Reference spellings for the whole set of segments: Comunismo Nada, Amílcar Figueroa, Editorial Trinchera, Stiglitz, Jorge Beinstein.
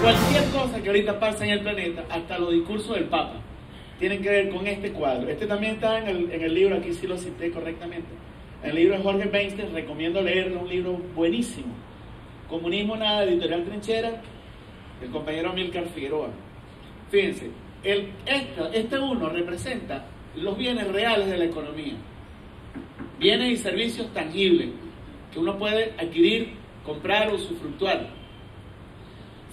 Cualquier cosa que ahorita pasa en el planeta, hasta los discursos del Papa, tienen que ver con este cuadro. Este también está en el libro, aquí sí lo cité correctamente. El libro de Jorge Beinstein, recomiendo leerlo, un libro buenísimo. Comunismo Nada, Editorial Trinchera, el compañero Amílcar Figueroa. Fíjense, este uno representa los bienes reales de la economía. Bienes y servicios tangibles que uno puede adquirir, comprar o usufructuar.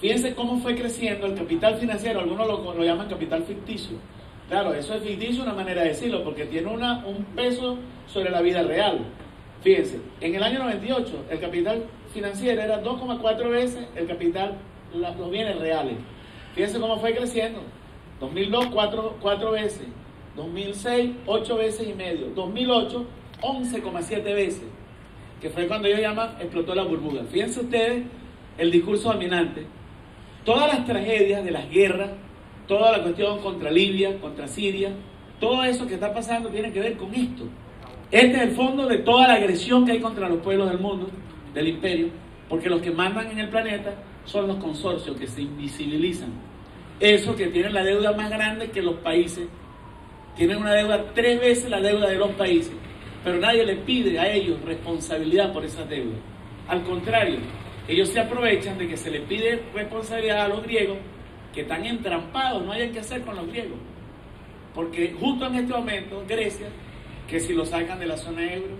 Fíjense cómo fue creciendo el capital financiero, algunos lo llaman capital ficticio. Claro, eso es ficticio, una manera de decirlo, porque tiene un peso sobre la vida real. Fíjense, en el año 98 el capital financiero era 2,4 veces el capital, los bienes reales. Fíjense cómo fue creciendo. 2002, 4 veces. 2006, 8 veces y medio. 2008, 11,7 veces, que fue cuando ellos llaman explotó la burbuja. Fíjense ustedes el discurso dominante. Todas las tragedias de las guerras, toda la cuestión contra Libia, contra Siria, todo eso que está pasando tiene que ver con esto. Este es el fondo de toda la agresión que hay contra los pueblos del mundo, del imperio, porque los que mandan en el planeta son los consorcios que se invisibilizan. Esos que tienen la deuda más grande que los países, tienen una deuda 3 veces la deuda de los países, pero nadie les pide a ellos responsabilidad por esas deudas. Al contrario, ellos se aprovechan de que se les pide responsabilidad a los griegos, que están entrampados, no hayan que hacer con los griegos. Porque justo en este momento, Grecia, que si lo sacan de la zona euro,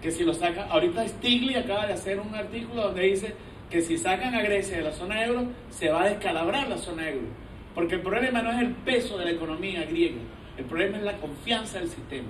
que si lo sacan, ahorita Stiglitz acaba de hacer un artículo donde dice que si sacan a Grecia de la zona euro, se va a descalabrar la zona euro. Porque el problema no es el peso de la economía griega, el problema es la confianza del sistema.